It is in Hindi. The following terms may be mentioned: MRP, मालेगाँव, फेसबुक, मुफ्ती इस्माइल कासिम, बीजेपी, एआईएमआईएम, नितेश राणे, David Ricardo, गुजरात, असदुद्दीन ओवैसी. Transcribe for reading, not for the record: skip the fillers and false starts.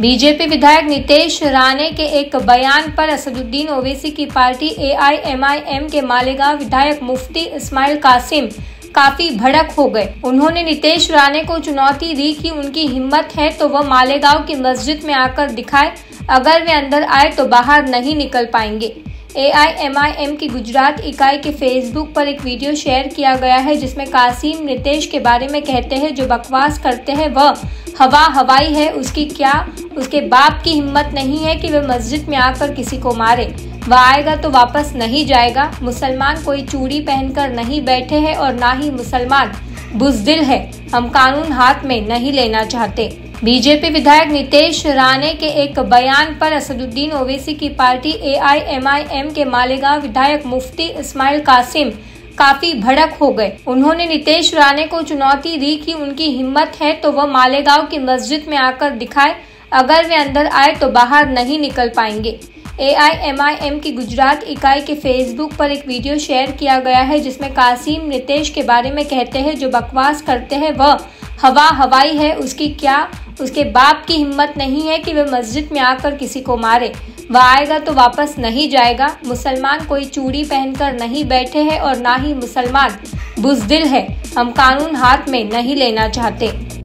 बीजेपी विधायक नितेश राणे के एक बयान पर असदुद्दीन ओवैसी की पार्टी एआईएमआईएम के मालेगाँव विधायक मुफ्ती इस्माइल कासिम काफी भड़क हो गए। उन्होंने नितेश राणे को चुनौती दी कि उनकी हिम्मत है तो वह मालेगाँव की मस्जिद में आकर दिखाए, अगर वे अंदर आए तो बाहर नहीं निकल पाएंगे। एआईएमआईएम की गुजरात इकाई के फेसबुक पर एक वीडियो शेयर किया गया है, जिसमें कासिम नितेश के बारे में कहते हैं, जो बकवास करते हैं वह हवाई है, उसकी क्या उसके बाप की हिम्मत नहीं है कि वह मस्जिद में आकर किसी को मारे। वह आएगा तो वापस नहीं जाएगा। मुसलमान कोई चूड़ी पहनकर नहीं बैठे हैं और ना ही मुसलमान बुजदिल है। हम कानून हाथ में नहीं लेना चाहते। बीजेपी विधायक नितेश राणे के एक बयान पर असदुद्दीन ओवैसी की पार्टी एआईएमआईएम के मालेगाँव विधायक मुफ्ती इस्माइल कासिम काफी भड़क हो गए। उन्होंने नितेश राणे को चुनौती दी कि उनकी हिम्मत है तो वह मालेगाँव की मस्जिद में आकर दिखाए, अगर वे अंदर आए तो बाहर नहीं निकल पाएंगे। एआईएमआईएम की गुजरात इकाई के फेसबुक पर एक वीडियो शेयर किया गया है, जिसमें कासिम नितेश के बारे में कहते हैं, जो बकवास करते हैं वह हवाई है, उसकी क्या उसके बाप की हिम्मत नहीं है कि वह मस्जिद में आकर किसी को मारे। वह आएगा तो वापस नहीं जाएगा। मुसलमान कोई चूड़ी पहनकर नहीं बैठे हैं और ना ही मुसलमान बुजदिल है। हम कानून हाथ में नहीं लेना चाहते।